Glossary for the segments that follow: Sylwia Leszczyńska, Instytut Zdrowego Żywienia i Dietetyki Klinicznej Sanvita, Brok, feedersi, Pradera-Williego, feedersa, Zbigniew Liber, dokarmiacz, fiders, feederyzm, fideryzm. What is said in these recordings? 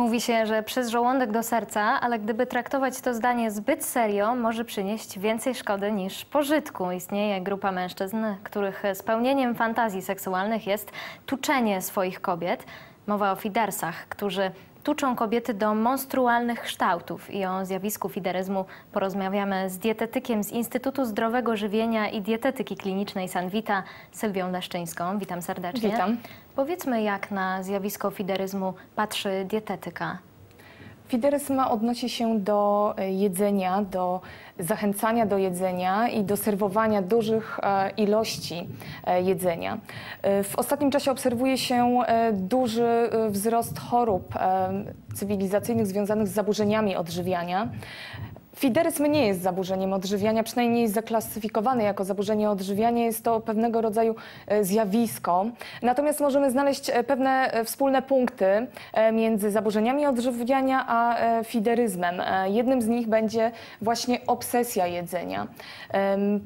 Mówi się, że przez żołądek do serca, ale gdyby traktować to zdanie zbyt serio, może przynieść więcej szkody niż pożytku. Istnieje grupa mężczyzn, których spełnieniem fantazji seksualnych jest tuczenie swoich kobiet. Mowa o fidersach, którzy tuczą kobiety do monstrualnych kształtów. I o zjawisku fideryzmu porozmawiamy z dietetykiem z Instytutu Zdrowego Żywienia i Dietetyki Klinicznej Sanvita, Sylwią Leszczyńską. Witam serdecznie. Witam. Powiedzmy, jak na zjawisko fideryzmu patrzy dietetyka. Fideryzm odnosi się do jedzenia, do zachęcania do jedzenia i do serwowania dużych ilości jedzenia. W ostatnim czasie obserwuje się duży wzrost chorób cywilizacyjnych związanych z zaburzeniami odżywiania. Fideryzm nie jest zaburzeniem odżywiania, przynajmniej nie jest zaklasyfikowany jako zaburzenie odżywiania. Jest to pewnego rodzaju zjawisko. Natomiast możemy znaleźć pewne wspólne punkty między zaburzeniami odżywiania a fideryzmem. Jednym z nich będzie właśnie obsesja jedzenia.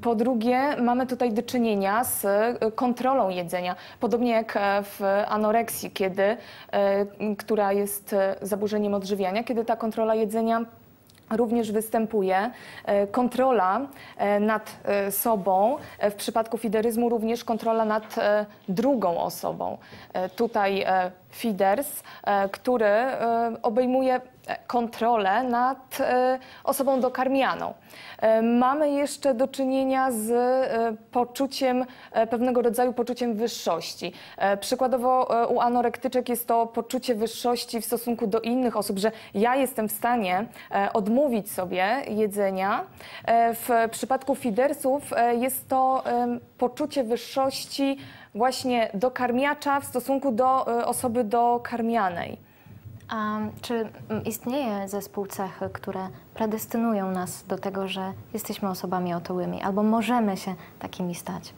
Po drugie, mamy tutaj do czynienia z kontrolą jedzenia. Podobnie jak w anoreksji, która jest zaburzeniem odżywiania, kiedy ta kontrola jedzenia również występuje. Kontrola nad sobą, w przypadku fideryzmu również kontrola nad drugą osobą. Tutaj fiders, który obejmuje kontrolę nad osobą dokarmianą. Mamy jeszcze do czynienia z poczuciem, pewnego rodzaju poczuciem wyższości. Przykładowo u anorektyczek jest to poczucie wyższości w stosunku do innych osób, że ja jestem w stanie odmówić sobie jedzenia. W przypadku fidersów jest to poczucie wyższości właśnie dokarmiacza w stosunku do osoby dokarmianej. A czy istnieje zespół cech, które predestynują nas do tego, że jesteśmy osobami otyłymi albo możemy się takimi stać?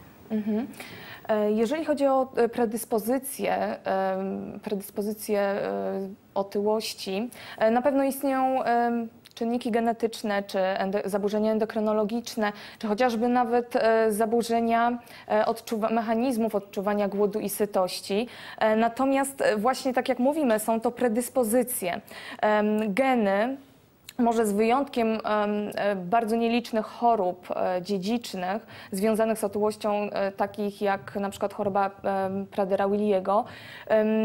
Jeżeli chodzi o predyspozycje otyłości, na pewno istnieją czynniki genetyczne, czy zaburzenia endokrynologiczne, czy chociażby nawet zaburzenia mechanizmów odczuwania głodu i sytości. Natomiast właśnie tak jak mówimy, są to predyspozycje. Geny, może z wyjątkiem bardzo nielicznych chorób dziedzicznych związanych z otyłością, takich jak na przykład choroba Pradera-Williego,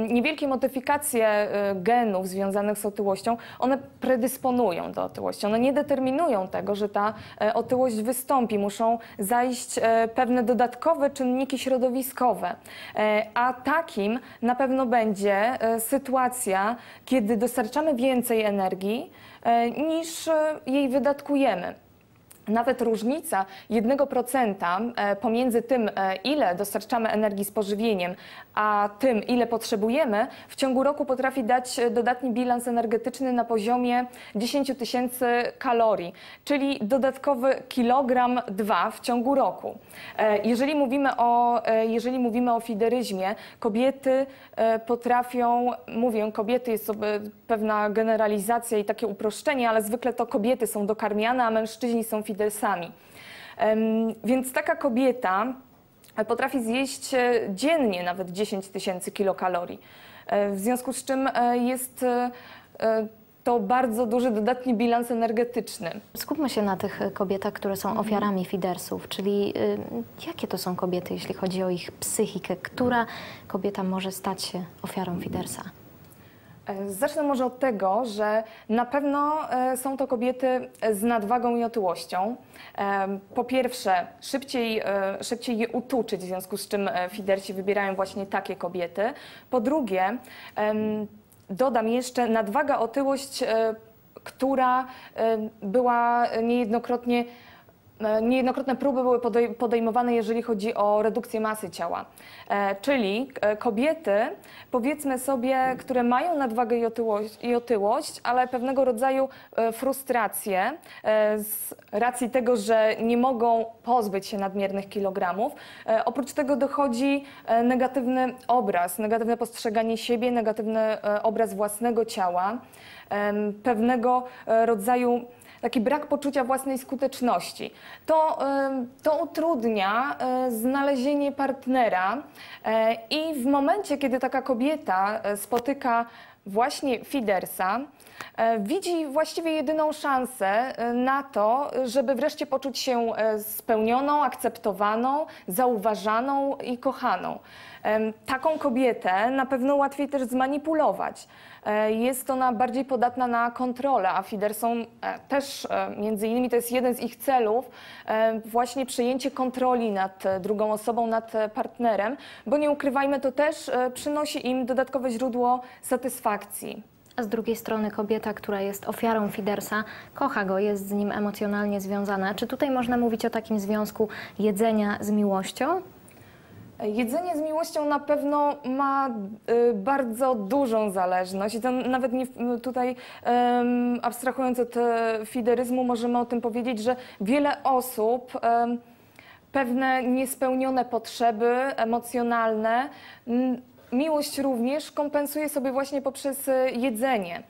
niewielkie modyfikacje genów związanych z otyłością, one predysponują do otyłości. One nie determinują tego, że ta otyłość wystąpi. Muszą zajść pewne dodatkowe czynniki środowiskowe. A takim na pewno będzie sytuacja, kiedy dostarczamy więcej energii niż jej wydatkujemy. Nawet różnica 1% pomiędzy tym, ile dostarczamy energii z pożywieniem, a tym, ile potrzebujemy, w ciągu roku potrafi dać dodatni bilans energetyczny na poziomie 10 tysięcy kalorii, czyli dodatkowy 1-2 kg w ciągu roku. Jeżeli mówimy o fideryzmie, kobiety potrafią, mówię kobiety, jest to pewna generalizacja i takie uproszczenie, ale zwykle to kobiety są dokarmiane, a mężczyźni są fidersami. Więc taka kobieta potrafi zjeść dziennie nawet 10 tysięcy kilokalorii. W związku z czym jest to bardzo duży dodatni bilans energetyczny. Skupmy się na tych kobietach, które są ofiarami fidersów, czyli jakie to są kobiety, jeśli chodzi o ich psychikę? Która kobieta może stać się ofiarą fidersa? Zacznę może od tego, że na pewno są to kobiety z nadwagą i otyłością. Po pierwsze, szybciej je utuczyć, w związku z czym fidersi wybierają właśnie takie kobiety. Po drugie, dodam jeszcze nadwaga, otyłość, która była niejednokrotnie... Niejednokrotne próby były podejmowane, jeżeli chodzi o redukcję masy ciała. Czyli kobiety, powiedzmy sobie, które mają nadwagę i otyłość, ale pewnego rodzaju frustrację z racji tego, że nie mogą pozbyć się nadmiernych kilogramów. Oprócz tego dochodzi negatywny obraz, negatywne postrzeganie siebie, negatywny obraz własnego ciała, pewnego rodzaju taki brak poczucia własnej skuteczności. To utrudnia znalezienie partnera i w momencie, kiedy taka kobieta spotyka właśnie feedersa widzi właściwie jedyną szansę na to, żeby wreszcie poczuć się spełnioną, akceptowaną, zauważaną i kochaną. Taką kobietę na pewno łatwiej też zmanipulować. Jest ona bardziej podatna na kontrolę, a feedersom też między innymi to jest jeden z ich celów, właśnie przejęcie kontroli nad drugą osobą, nad partnerem, bo nie ukrywajmy, to też przynosi im dodatkowe źródło satysfakcji. A z drugiej strony kobieta, która jest ofiarą feedersa, kocha go, jest z nim emocjonalnie związana. Czy tutaj można mówić o takim związku jedzenia z miłością? Jedzenie z miłością na pewno ma bardzo dużą zależność. I to nawet nie, tutaj abstrahując od feederyzmu, możemy o tym powiedzieć, że wiele osób pewne niespełnione potrzeby emocjonalne, miłość również kompensuje sobie właśnie poprzez jedzenie.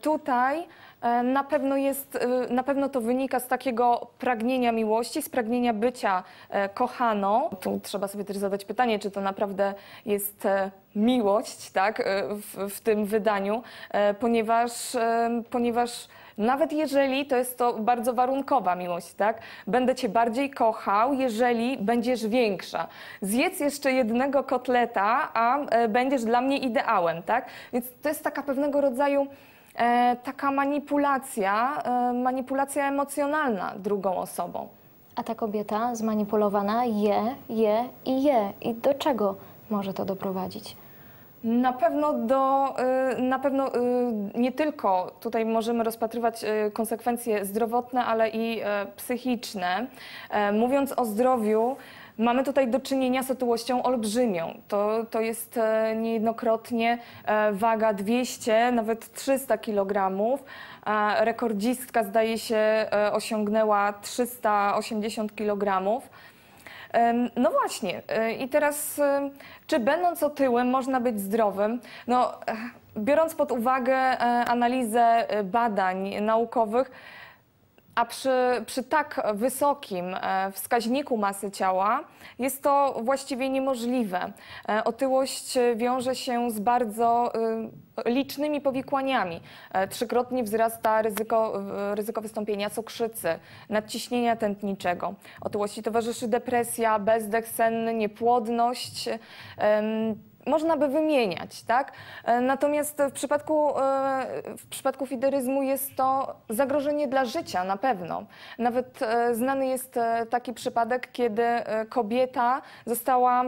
Tutaj na pewno to wynika z takiego pragnienia miłości, z pragnienia bycia kochaną. Tu trzeba sobie też zadać pytanie, czy to naprawdę jest miłość, tak, w tym wydaniu, ponieważ nawet jeżeli to jest to bardzo warunkowa miłość, tak? Będę cię bardziej kochał, jeżeli będziesz większa. Zjedz jeszcze jednego kotleta, a będziesz dla mnie ideałem, tak? Więc to jest taka pewnego rodzaju taka manipulacja emocjonalna drugą osobą. A ta kobieta zmanipulowana je. I do czego może to doprowadzić? Na pewno nie tylko tutaj możemy rozpatrywać konsekwencje zdrowotne, ale i psychiczne. Mówiąc o zdrowiu, mamy tutaj do czynienia z otyłością olbrzymią. To jest niejednokrotnie waga 200, nawet 300 kg. Rekordzistka, zdaje się, osiągnęła 380 kg. No właśnie, i teraz, czy będąc otyłym można być zdrowym? No, biorąc pod uwagę analizę badań naukowych, a przy tak wysokim wskaźniku masy ciała jest to właściwie niemożliwe. Otyłość wiąże się z bardzo licznymi powikłaniami. Trzykrotnie wzrasta ryzyko wystąpienia cukrzycy, nadciśnienia tętniczego. Otyłości towarzyszy depresja, bezdech senny, niepłodność. Można by wymieniać, tak? Natomiast w przypadku feederyzmu jest to zagrożenie dla życia na pewno. Nawet znany jest taki przypadek, kiedy kobieta została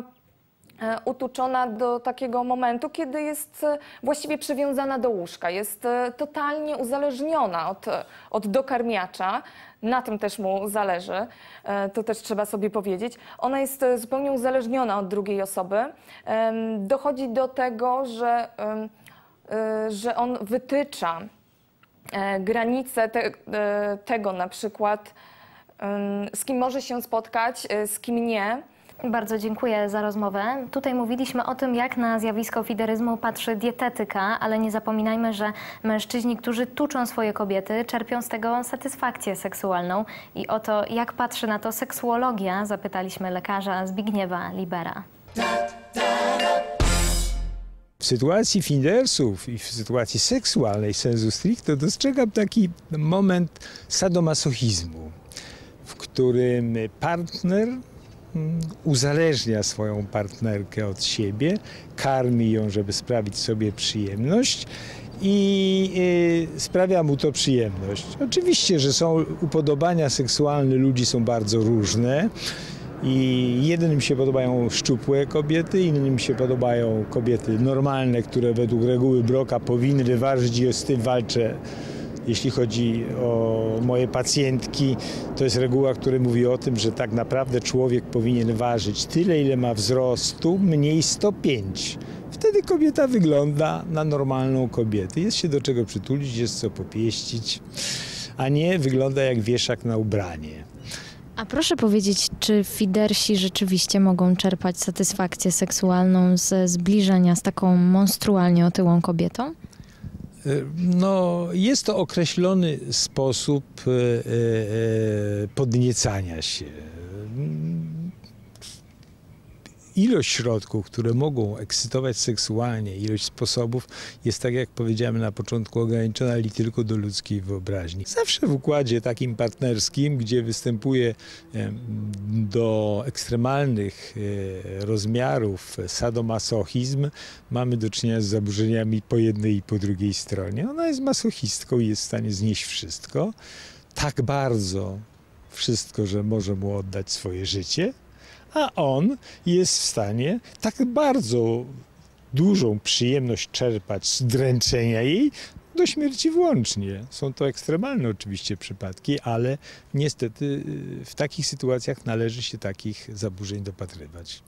utuczona do takiego momentu, kiedy jest właściwie przywiązana do łóżka, jest totalnie uzależniona od dokarmiacza. Na tym też mu zależy, to też trzeba sobie powiedzieć. Ona jest zupełnie uzależniona od drugiej osoby. Dochodzi do tego, że on wytycza granice tego na przykład, z kim może się spotkać, z kim nie. Bardzo dziękuję za rozmowę. Tutaj mówiliśmy o tym, jak na zjawisko feederyzmu patrzy dietetyka, ale nie zapominajmy, że mężczyźni, którzy tuczą swoje kobiety, czerpią z tego satysfakcję seksualną. I o to, jak patrzy na to seksuologia, zapytaliśmy lekarza Zbigniewa Libera. W sytuacji feedersów i w sytuacji seksualnej sensu stricto dostrzegam taki moment sadomasochizmu, w którym partner uzależnia swoją partnerkę od siebie, karmi ją, żeby sprawić sobie przyjemność i sprawia mu to przyjemność. Oczywiście, że są upodobania seksualne ludzi są bardzo różne i jednym się podobają szczupłe kobiety, innym się podobają kobiety normalne, które według reguły Broka powinny ważyć i z tym walczę. Jeśli chodzi o moje pacjentki, to jest reguła, która mówi o tym, że tak naprawdę człowiek powinien ważyć tyle, ile ma wzrostu, mniej 105. Wtedy kobieta wygląda na normalną kobietę. Jest się do czego przytulić, jest co popieścić, a nie wygląda jak wieszak na ubranie. A proszę powiedzieć, czy feedersi rzeczywiście mogą czerpać satysfakcję seksualną ze zbliżenia z taką monstrualnie otyłą kobietą? No, jest to określony sposób podniecania się. ilość środków, które mogą ekscytować seksualnie, ilość sposobów jest, tak jak powiedziałem na początku, ograniczona ale tylko do ludzkiej wyobraźni. Zawsze w układzie takim partnerskim, gdzie występuje do ekstremalnych rozmiarów sadomasochizm, mamy do czynienia z zaburzeniami po jednej i po drugiej stronie. Ona jest masochistką i jest w stanie znieść wszystko, tak bardzo wszystko, że może mu oddać swoje życie, a on jest w stanie tak bardzo dużą przyjemność czerpać z dręczenia jej, do śmierci włącznie. Są to ekstremalne oczywiście przypadki, ale niestety w takich sytuacjach należy się takich zaburzeń dopatrywać.